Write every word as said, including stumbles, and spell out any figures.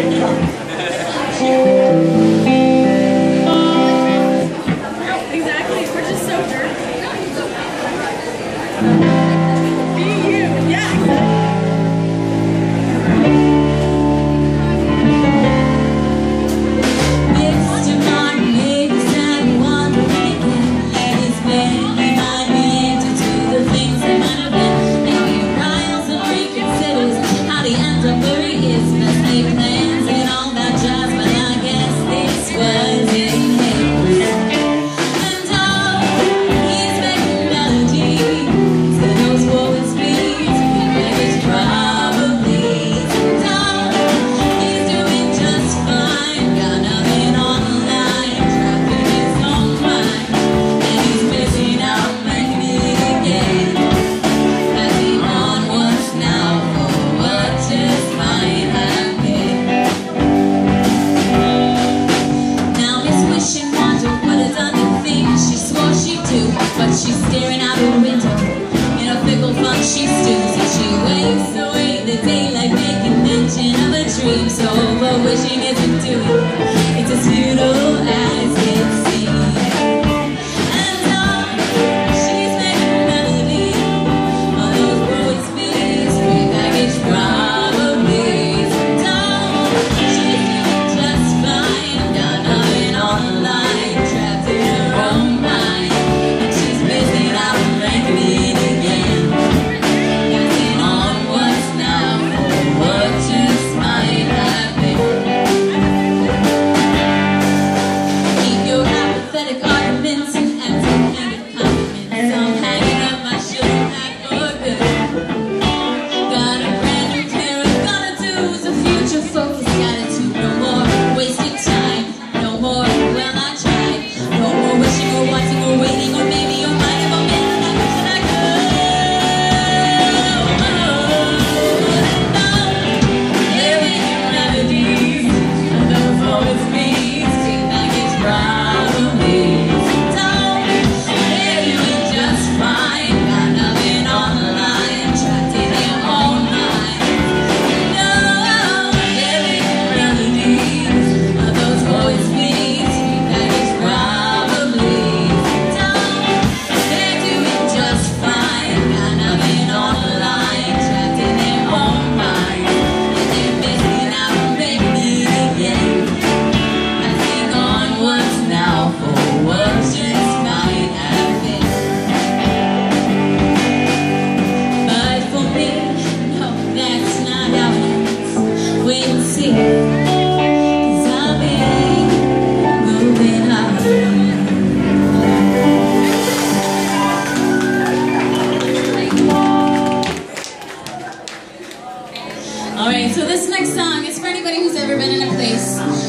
Exactly, we're just so dirty. Be you, yeah, exactly. Alright, so this next song is for anybody who's ever been in a place